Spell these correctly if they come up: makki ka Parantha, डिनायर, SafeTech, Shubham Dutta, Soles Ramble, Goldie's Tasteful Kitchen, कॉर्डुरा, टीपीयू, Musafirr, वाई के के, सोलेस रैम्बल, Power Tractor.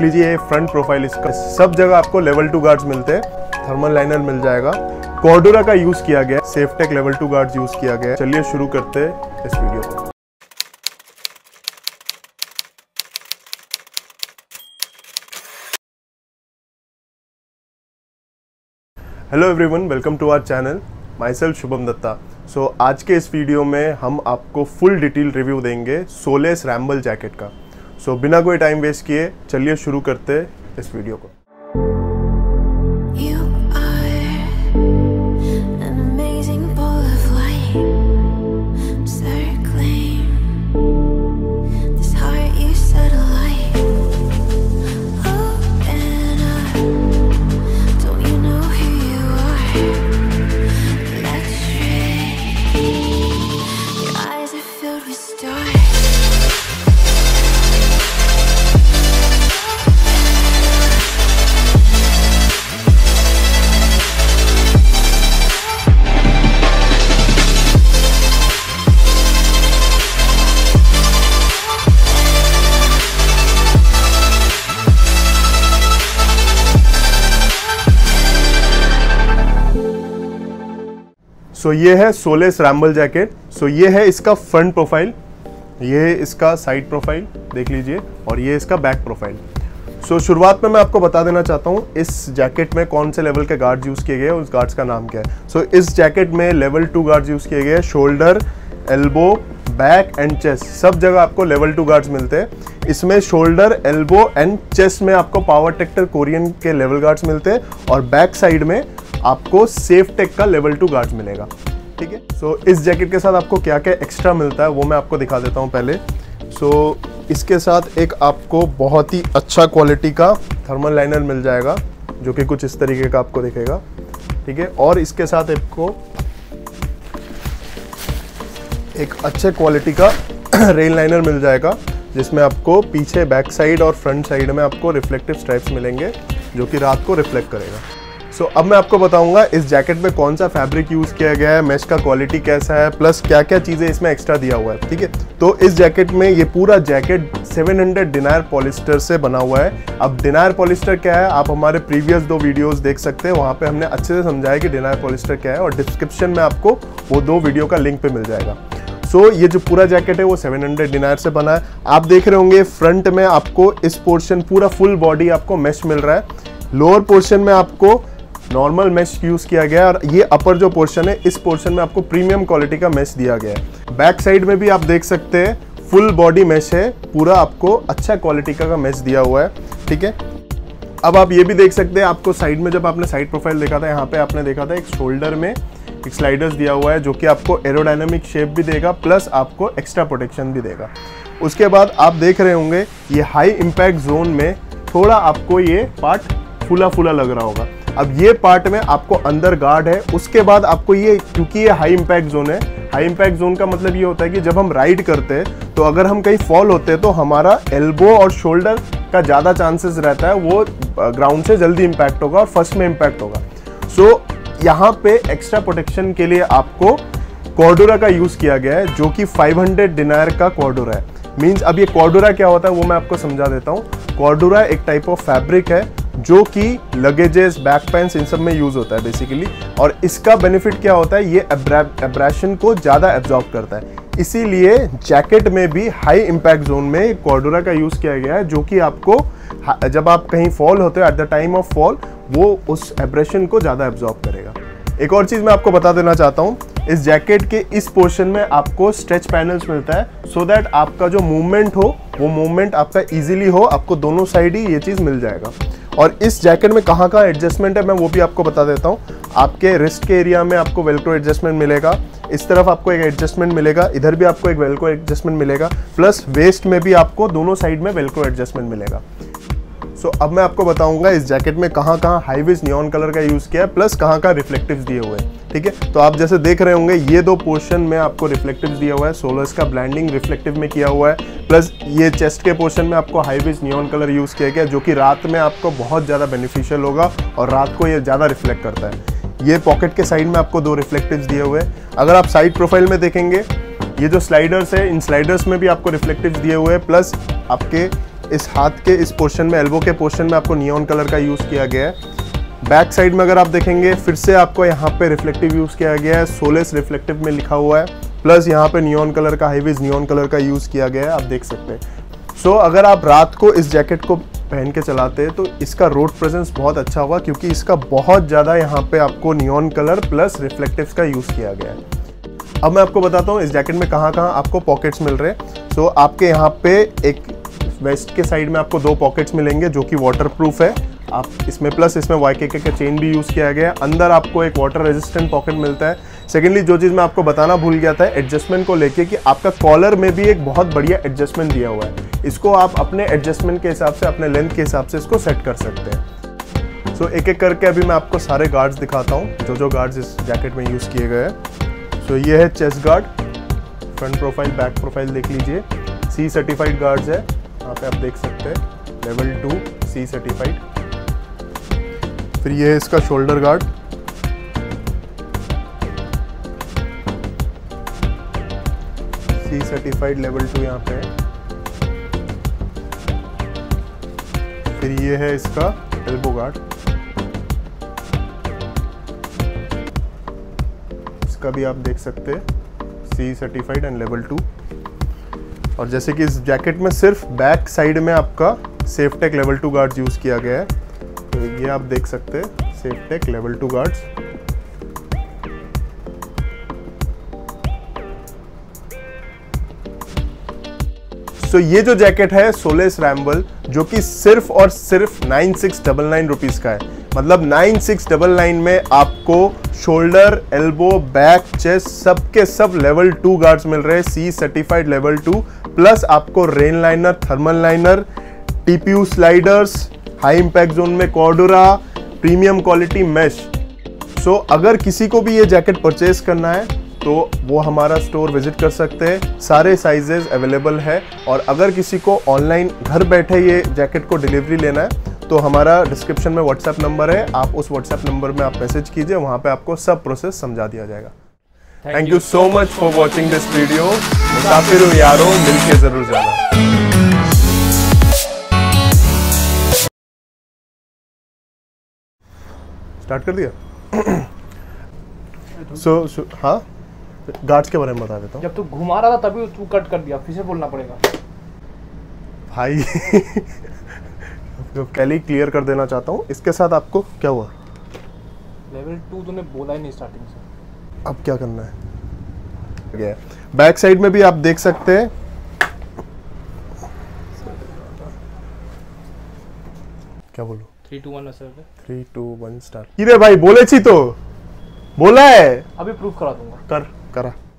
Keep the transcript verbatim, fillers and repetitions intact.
देख लीजिए ये फ्रंट प्रोफाइल इसका। सब जगह आपको लेवल टू गार्ड्स मिलते हैं, थर्मल लाइनर मिल जाएगा। कॉर्डुरा का यूज किया गया, Safetech level two guards use किया गया। चलिए शुरू करते हैं इस वीडियो को। Hello everyone, welcome to our channel. My self Shubham Dutta. So आज के इस वीडियो में हम आपको फुल डिटेल रिव्यू देंगे सोलेस रैम्बल जैकेट का। सो so, बिना कोई टाइम वेस्ट किए चलिए शुरू करते हैं इस वीडियो को। सो so, ये है सोलेस रैम्बल जैकेट। सो ये है इसका फ्रंट प्रोफाइल, ये है इसका साइड प्रोफाइल देख लीजिए, और ये इसका बैक प्रोफाइल। सो so, शुरुआत में मैं आपको बता देना चाहता हूँ इस जैकेट में कौन से लेवल के गार्ड्स यूज़ किए गए हैं, उस गार्ड्स का नाम क्या है। सो so, इस जैकेट में लेवल टू गार्ड्स यूज़ किए गए हैं। Shoulder, elbow, back and chest सब जगह आपको लेवल टू गार्ड्स मिलते हैं। इसमें शोल्डर, एल्बो एंड चेस्ट में आपको पावर ट्रैक्टर कोरियन के लेवल गार्ड्स मिलते हैं, और बैक साइड में आपको सेफटेक का लेवल टू गार्ड्स मिलेगा। ठीक है। सो so, इस जैकेट के साथ आपको क्या क्या एक्स्ट्रा मिलता है वो मैं आपको दिखा देता हूँ पहले। सो so, इसके साथ एक आपको बहुत ही अच्छा क्वालिटी का थर्मल लाइनर मिल जाएगा, जो कि कुछ इस तरीके का आपको दिखेगा। ठीक है। और इसके साथ आपको एक अच्छे क्वालिटी का रेन लाइनर मिल जाएगा, जिसमें आपको पीछे, बैक साइड और फ्रंट साइड में आपको रिफ्लेक्टिव स्ट्राइप्स मिलेंगे, जो कि रात को रिफ्लेक्ट करेगा। सो so, अब मैं आपको बताऊंगा इस जैकेट में कौन सा फैब्रिक यूज़ किया गया है, मेश का क्वालिटी कैसा है, प्लस क्या क्या चीज़ें इसमें एक्स्ट्रा दिया हुआ है। ठीक है। तो इस जैकेट में, ये पूरा जैकेट सात सौ डिनायर पॉलिस्टर से बना हुआ है। अब डिनायर पॉलिस्टर क्या है, आप हमारे प्रीवियस दो वीडियोस देख सकते हैं, वहाँ पे हमने अच्छे से समझाया कि डिनायर पॉलिस्टर क्या है, और डिस्क्रिप्शन में आपको वो दो वीडियो का लिंक पर मिल जाएगा। सो so, ये जो पूरा जैकेट है वो सात सौ डिनायर से बना है। आप देख रहे होंगे फ्रंट में आपको इस पोर्शन पूरा फुल बॉडी आपको मेश मिल रहा है, लोअर पोर्शन में आपको नॉर्मल मेश यूज़ किया गया है, और ये अपर जो पोर्शन है इस पोर्शन में आपको प्रीमियम क्वालिटी का मेश दिया गया है। बैक साइड में भी आप देख सकते हैं फुल बॉडी मेश है, पूरा आपको अच्छा क्वालिटी का, का मेश दिया हुआ है। ठीक है। अब आप ये भी देख सकते हैं, आपको साइड में जब आपने साइड प्रोफाइल देखा था, यहाँ पे आपने देखा था एक शोल्डर में एक स्लाइडर्स दिया हुआ है, जो कि आपको एरोडाइनमिक शेप भी देगा, प्लस आपको एक्स्ट्रा प्रोटेक्शन भी देगा। उसके बाद आप देख रहे होंगे ये हाई इम्पैक्ट जोन में थोड़ा आपको ये पार्ट फूला फूला लग रहा होगा। अब ये पार्ट में आपको अंदर गार्ड है, उसके बाद आपको ये, क्योंकि ये हाई इम्पैक्ट जोन है, हाई इम्पैक्ट जोन का मतलब ये होता है कि जब हम राइड करते हैं तो अगर हम कहीं फॉल होते हैं तो हमारा एल्बो और शोल्डर का ज़्यादा चांसेस रहता है, वो ग्राउंड से जल्दी इम्पैक्ट होगा और फर्स्ट में इम्पैक्ट होगा। सो so, यहाँ पे एक्स्ट्रा प्रोटेक्शन के लिए आपको कॉर्डुरा का यूज़ किया गया है, जो कि फाइव हंड्रेड डिनायर का कॉर्डुरा है। मीन्स अब ये कॉर्डुरा क्या होता है वो मैं आपको समझा देता हूँ। कॉर्डुरा एक टाइप ऑफ फैब्रिक है जो कि लगेजेस, बैक पैंट्स, इन सब में यूज़ होता है बेसिकली, और इसका बेनिफिट क्या होता है, ये एब्रेशन को ज़्यादा एब्जॉर्ब करता है। इसीलिए जैकेट में भी हाई इम्पैक्ट जोन में कॉर्डुरा का यूज़ किया गया है, जो कि आपको जब आप कहीं फॉल होते हो, at the time of fall, वो उस एब्रेशन को ज़्यादा एब्जॉर्ब करेगा। एक और चीज़ मैं आपको बता देना चाहता हूँ, इस जैकेट के इस पोर्शन में आपको स्ट्रेच पैनल्स मिलता है, सो दैट आपका जो मूवमेंट हो वो मूवमेंट आपका इजीली हो, आपको दोनों साइड ही ये चीज़ मिल जाएगा। और इस जैकेट में कहाँ कहाँ एडजस्टमेंट है मैं वो भी आपको बता देता हूँ। आपके रिस्ट के एरिया में आपको वेल्क्रो एडजस्टमेंट मिलेगा, इस तरफ आपको एक एडजस्टमेंट मिलेगा, इधर भी आपको एक वेल्क्रो एडजस्टमेंट मिलेगा, प्लस वेस्ट में भी आपको दोनों साइड में वेल्क्रो एडजस्टमेंट मिलेगा। सो so, अब मैं आपको बताऊंगा इस जैकेट में कहाँ कहाँ हाई विज नियॉन कलर का यूज़ किया है, प्लस कहाँ कहाँ रिफ्लेक्टिव्स दिए हुए हैं। ठीक है। तो आप जैसे देख रहे होंगे ये दो पोर्शन में आपको रिफ्लेक्टिव्स दिया हुआ है, सोलेस का ब्लेंडिंग रिफ्लेक्टिव में किया हुआ है, प्लस ये चेस्ट के पोर्शन में आपको high vis neon colour use किया गया, जो कि रात में आपको बहुत ज़्यादा बेनिफिशियल होगा और रात को ये ज़्यादा रिफ्लेक्ट करता है। ये पॉकेट के साइड में आपको दो रिफ्लेक्टिव्स दिए हुए हैं। अगर आप साइड प्रोफाइल में देखेंगे, ये जो स्लाइडर्स है, इन स्लाइडर्स में भी आपको रिफ्लेक्टिव्स दिए हुए हैं, प्लस आपके इस हाथ के इस पोर्शन में, एल्बो के पोर्शन में आपको नियॉन कलर का यूज़ किया गया है। बैक साइड में अगर आप देखेंगे फिर से आपको यहाँ पे रिफ्लेक्टिव यूज़ किया गया है, सोलेस रिफ्लेक्टिव में लिखा हुआ है, प्लस यहाँ पे नियॉन कलर का, हाईविज नियॉन कलर का यूज़ किया गया है, आप देख सकते हैं। सो so, अगर आप रात को इस जैकेट को पहन के चलाते हैं तो इसका रोड प्रेजेंस बहुत अच्छा हुआ, क्योंकि इसका बहुत ज़्यादा यहाँ पे आपको नियॉन कलर प्लस रिफ्लेक्टिव्स का यूज़ किया गया है। अब मैं आपको बताता हूँ इस जैकेट में कहाँ कहाँ आपको पॉकेट्स मिल रहे हैं। सो so, आपके यहाँ पे एक वेस्ट के साइड में आपको दो पॉकेट्स मिलेंगे जो कि वाटरप्रूफ है। आप इसमें प्लस इसमें वाई के के का चेन भी यूज़ किया गया है। अंदर आपको एक वाटर रेजिस्टेंट पॉकेट मिलता है। सेकेंडली, जो चीज़ मैं आपको बताना भूल गया था एडजस्टमेंट को लेके, कि आपका कॉलर में भी एक बहुत बढ़िया एडजस्टमेंट दिया हुआ है। इसको आप अपने एडजस्टमेंट के हिसाब से, अपने लेंथ के हिसाब से इसको सेट कर सकते हैं। सो so, एक एक करके अभी मैं आपको सारे गार्ड्स दिखाता हूँ, जो जो गार्ड्स इस जैकेट में यूज़ किए गए हैं। सो ये है chest guard, front profile, back profile देख लीजिए। सी सर्टिफाइड गार्ड्स है, यहाँ पे आप देख सकते हैं, लेवल टू सी सर्टिफाइड। फिर ये है इसका shoulder guard, C certified level two यहाँ पे है। फिर ये है इसका एल्बो गार्ड, इसका भी आप देख सकते हैं, C certified and level two. और जैसे कि इस जैकेट में सिर्फ बैक साइड में आपका Safetech level two guard use किया गया है, तो ये आप देख सकते हैं, Safetech level two guards. So so, ये जो जैकेट है सोलेस रैम्बल, जो कि सिर्फ और सिर्फ nine six double nine rupees का है। मतलब नाइन सिक्स डबल नाइन में आपको शोल्डर, एल्बो, बैक, चेस्ट सब के सब लेवल टू गार्ड्स मिल रहे हैं, C certified level two, plus आपको rain liner, thermal liner, टीपीयू sliders, high impact zone में cordura, premium quality mesh. So अगर किसी को भी ये जैकेट परचेज करना है तो वो हमारा स्टोर विजिट कर सकते हैं, सारे साइजेस अवेलेबल है। और अगर किसी को ऑनलाइन घर बैठे ये जैकेट को डिलीवरी लेना है तो हमारा डिस्क्रिप्शन में व्हाट्सएप नंबर है, आप उस व्हाट्सएप नंबर में आप मैसेज कीजिए, वहाँ पे आपको सब प्रोसेस समझा दिया जाएगा। Thank you so much for watching this video. मुसाफिर यारों, मिल के ज़रूर जाना। स्टार्ट कर दिया। सो so, so, हाँ, गार्ड्स के बारे में बता देता हूँ। जब तू घुमा रहा था तभी तू कट कर दिया, फिर से बोलना पड़ेगा भाई। तो पहले ही क्लियर कर देना चाहता हूँ, इसके साथ आपको क्या हुआ? लेवल टू तूने बोला ही नहीं स्टार्टिंग से, अब क्या करना है? yeah. बैक साइड में भी आप देख सकते हैं, क्या बोलो? Three two one star. इरे भाई बोले छी तो बोला है, अभी प्रूफ करा दूंगा। कर करा।